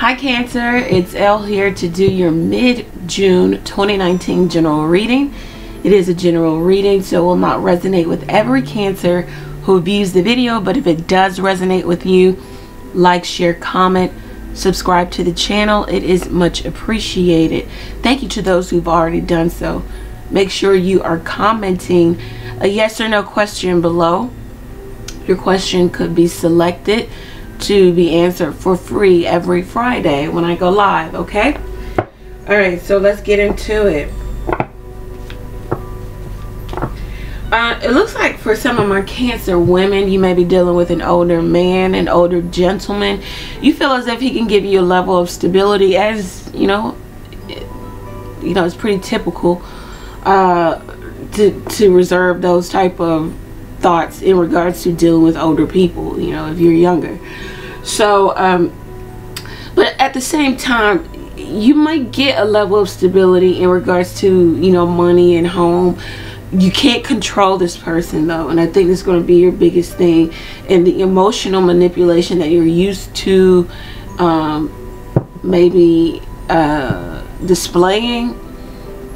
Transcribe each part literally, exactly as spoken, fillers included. Hi Cancer, it's Elle here to do your mid-June twenty nineteen general reading. It is a general reading, so it will not resonate with every Cancer who views the video, but if it does resonate with you, like, share, comment, subscribe to the channel. It is much appreciated. Thank you to those who've already done so. Make sure you are commenting a yes or no question below. Your question could be selected to be answered for free every Friday when I go live, okay? All right, so let's get into it. Uh, it looks like for some of my Cancer women, you may be dealing with an older man, an older gentleman. You feel as if he can give you a level of stability, as you know, it, you know, it's pretty typical uh, to, to reserve those type of thoughts in regards to dealing with older people, you know, if you're younger. So um but at the same time, you might get a level of stability in regards to, you know, money and home. You can't control this person though, and I think that's going to be your biggest thing, and the emotional manipulation that you're used to um maybe uh displaying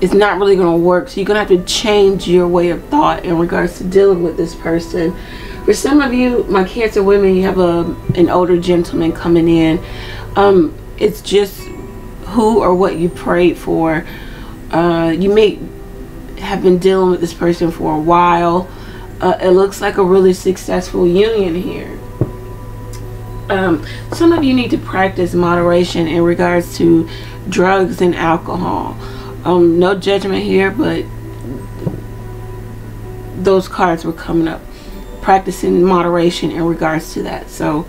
it's not really going to work. So you're going to have to change your way of thought in regards to dealing with this person. For some of you, my Cancer women, you have a an older gentleman coming in. Um, it's just who or what you prayed for. Uh, you may have been dealing with this person for a while. Uh, it looks like a really successful union here. Um, some of you need to practice moderation in regards to drugs and alcohol. Um, no judgment here, but those cards were coming up. Practicing moderation in regards to that. So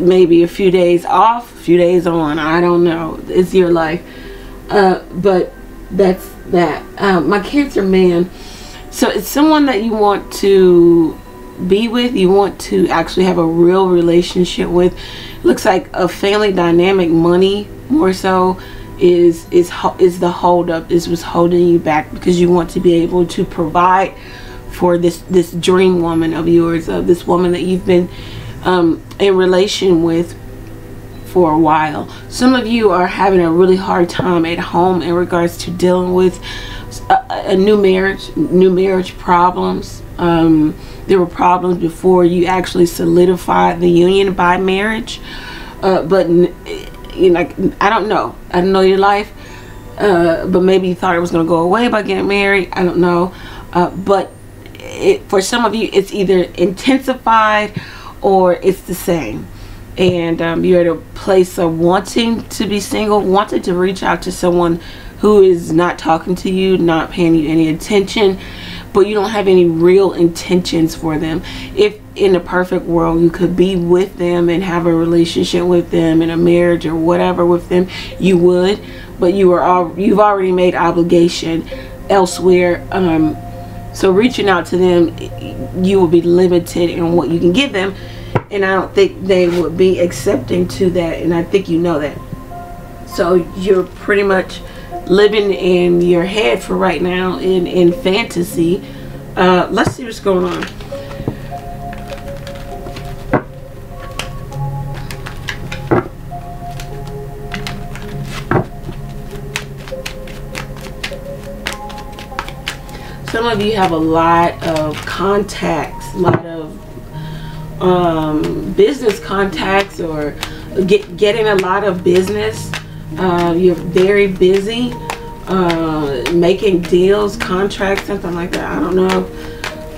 maybe a few days off, a few days on. I don't know. It's your life. Uh, but that's that. Uh, my Cancer man. So it's someone that you want to be with. You want to actually have a real relationship with. Looks like a family dynamic, money more so. Is is is the hold up is what's holding you back, because you want to be able to provide for this this dream woman of yours, of this woman that you've been um, in relation with for a while. Some of you are having a really hard time at home in regards to dealing with a, a new marriage, new marriage problems. Um, there were problems before you actually solidified the union by marriage, uh, but. It, you know, I don't know. I don't know your life, uh, but maybe you thought it was going to go away by getting married. I don't know. Uh, but it, for some of you, it's either intensified or it's the same. And um, you're at a place of wanting to be single, wanting to reach out to someone who is not talking to you, not paying you any attention, but you don't have any real intentions for them. If in a perfect world you could be with them and have a relationship with them and a marriage or whatever with them, you would, but you are all you've already made obligation elsewhere. Um so reaching out to them, you will be limited in what you can give them, and I don't think they would be accepting to that, and I think you know that. So you're pretty much living in your head for right now, in in fantasy. Uh let's see what's going on. Some of you have a lot of contacts, a lot of um, business contacts, or get, getting a lot of business. Uh, you're very busy uh, making deals, contracts, something like that. I don't know.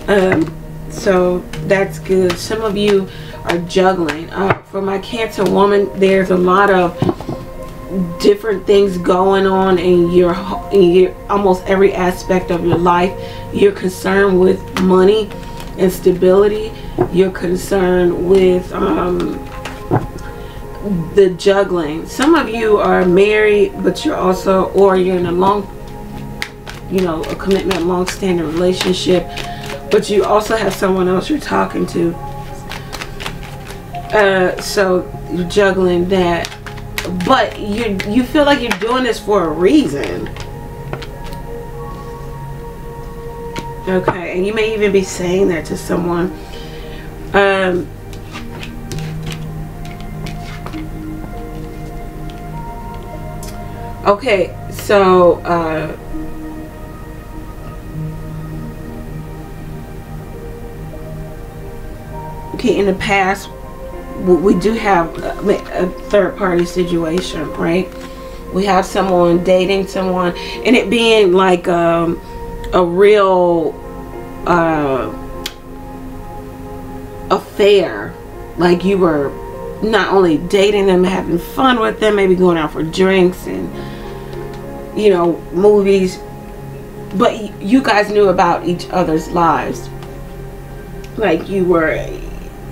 Um, so that's good. Some of you are juggling. Uh, for my Cancer woman, there's a lot of different things going on in your, in your almost every aspect of your life. You're concerned with money and stability. You're concerned with um, the juggling. Some of you are married, but you're also, or you're in a long, you know, a commitment, long-standing relationship, but you also have someone else you're talking to. Uh, so you're juggling that. But you you feel like you're doing this for a reason. Okay, and you may even be saying that to someone. Um, Okay, so uh, okay, in the past we do have a third party situation, right? We have someone dating someone and it being like um, a real uh, affair, like you were not only dating them, having fun with them, maybe going out for drinks and, you know, movies, but you guys knew about each other's lives. Like you were,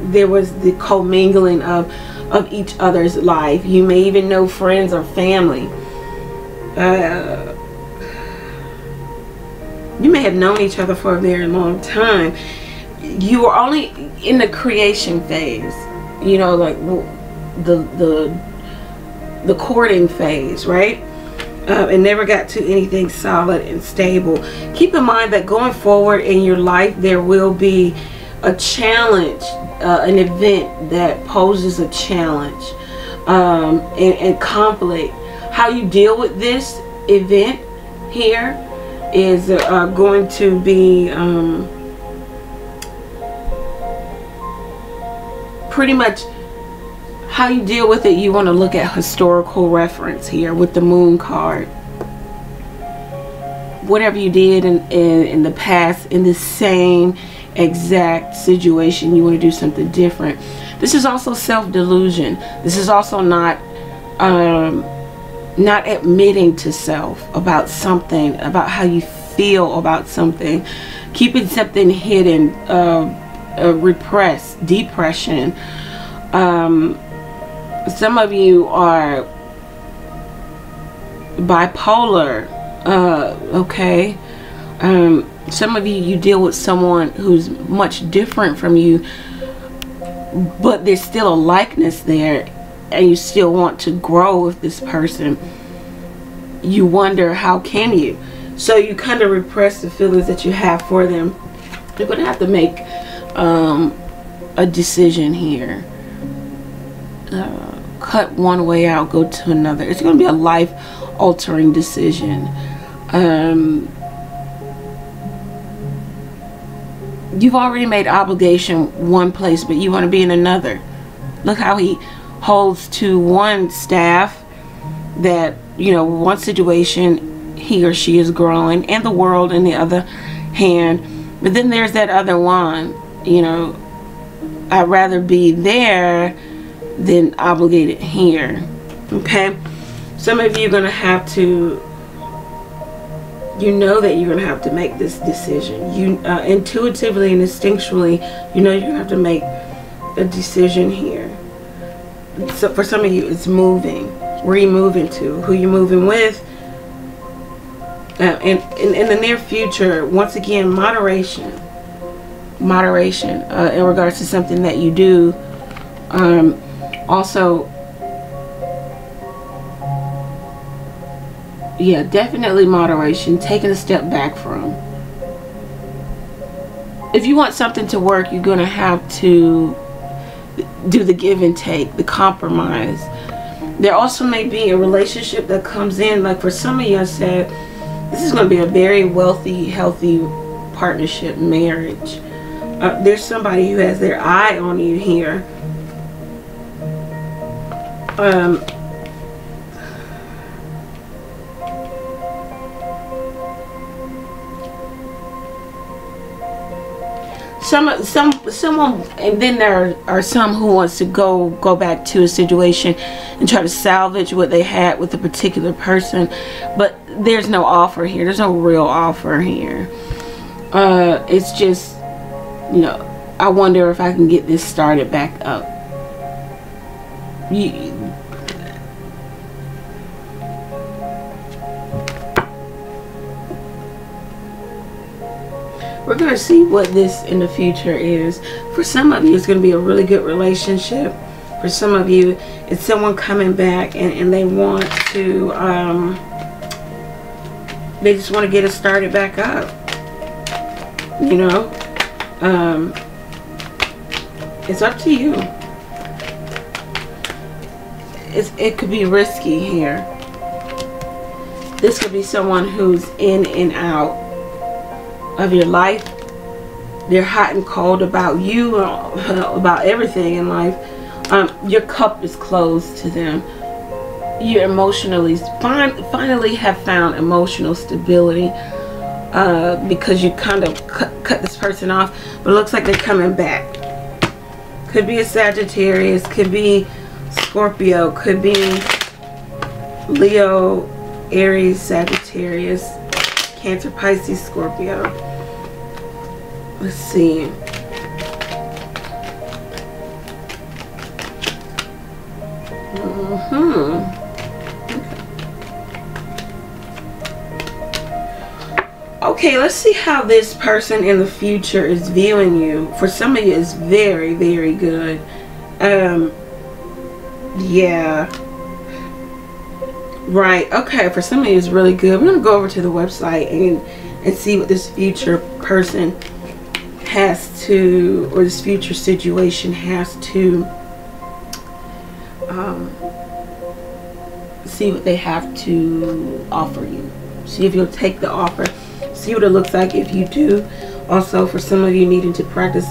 there was the commingling of of each other's life. You may even know friends or family. Uh, you may have known each other for a very long time. You were only in the creation phase, you know, like the the the courting phase, right? Uh, and never got to anything solid and stable. Keep in mind that going forward in your life, there will be a challenge, uh, an event that poses a challenge, um, and, and conflict. How you deal with this event here is uh, going to be um, pretty much how you deal with it. You want to look at historical reference here with the moon card. Whatever you did in, in, in the past in the same exact situation, you want to do something different. This is also self-delusion. This is also not um, not admitting to self about something, about how you feel about something, keeping something hidden, uh, uh, repressed, depression. Um, some of you are bipolar, uh, okay. Um, some of you, you deal with someone who's much different from you, but there's still a likeness there and you still want to grow with this person. You wonder, how can you? So you kind of repress the feelings that you have for them. You're going to have to make um, a decision here. Uh, cut one way out, go to another. It's going to be a life-altering decision. Um... You've already made obligation one place, but you want to be in another. Look how he holds to one staff, that, you know, one situation he or she is growing, and the world in the other hand. But then there's that other one, you know, I'd rather be there than obligated here. Okay, some of you are going to have to, you know that you're going to have to make this decision. You uh, intuitively and instinctually, you know you're going to have to make a decision here. So for some of you, it's moving. Where are you moving to? Who you moving with? Uh, and in, in the near future, once again, moderation. Moderation uh, in regards to something that you do. Um, also, yeah, definitely moderation, taking a step back from. If you want something to work, you're going to have to do the give and take, the compromise. There also may be a relationship that comes in, like for some of you, I said, this is going to be a very wealthy, healthy partnership, marriage. Uh, there's somebody who has their eye on you here. Um... Some, some, someone, and then there are, are some who wants to go go back to a situation and try to salvage what they had with a particular person, but there's no offer here. There's no real offer here. Uh, it's just, you know, I wonder if I can get this started back up. You, we're going to see what this in the future is. For some of you, it's going to be a really good relationship. For some of you, it's someone coming back and, and they want to, um, they just want to get it started back up. You know, um, it's up to you. It's, it could be risky here. This could be someone who's in and out of your life. They're hot and cold about you, about everything in life. Um, your cup is closed to them. You emotionally fin finally have found emotional stability uh, because you kind of cu cut this person off, but it looks like they're coming back. Could be a Sagittarius, could be Scorpio, could be Leo, Aries, Sagittarius, Cancer, Pisces, Scorpio. Let's see. Mm-hmm. Okay. Okay, let's see how this person in the future is viewing you. For some of you, it's very, very good. Um, yeah. Right. Okay, for some of you, it's really good. We're going to go over to the website and, and see what this future person has to, or this future situation has to, um, see what they have to offer you. See if you'll take the offer. See what it looks like if you do. Also, for some of you needing to practice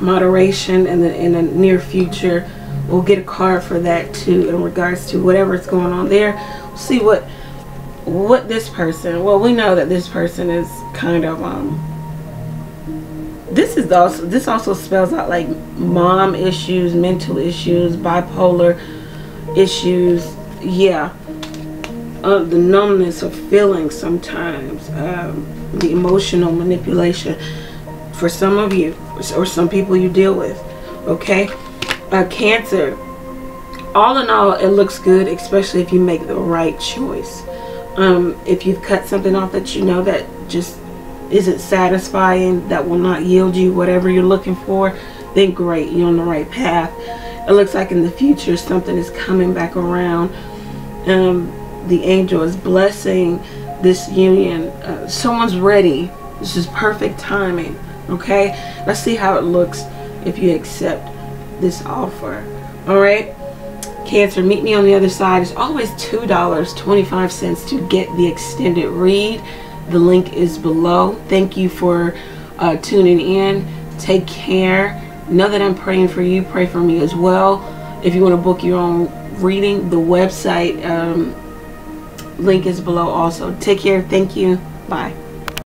moderation in the, in the near future, we'll get a card for that too in regards to whatever is going on there. We'll see what what this person, well, we know that this person is kind of um this is also this also spells out like mom issues, mental issues, bipolar issues. Yeah. Uh, the numbness of feelings sometimes, um, the emotional manipulation for some of you or some people you deal with. Okay, uh, Cancer, all in all, it looks good, especially if you make the right choice. Um, if you've cut something off that you know that just isn't satisfying, that will not yield you whatever you're looking for, then great, you're on the right path. It looks like in the future something is coming back around. Um, the angel is blessing this union. Uh, someone's ready. This is perfect timing. Okay, let's see how it looks if you accept this offer. All right, Cancer, meet me on the other side. It's always two dollars and twenty-five cents to get the extended read. The link is below. Thank you for uh, tuning in. Take care. Know that I'm praying for you. Pray for me as well. If you want to book your own reading, the website um, link is below also. Take care. Thank you. Bye.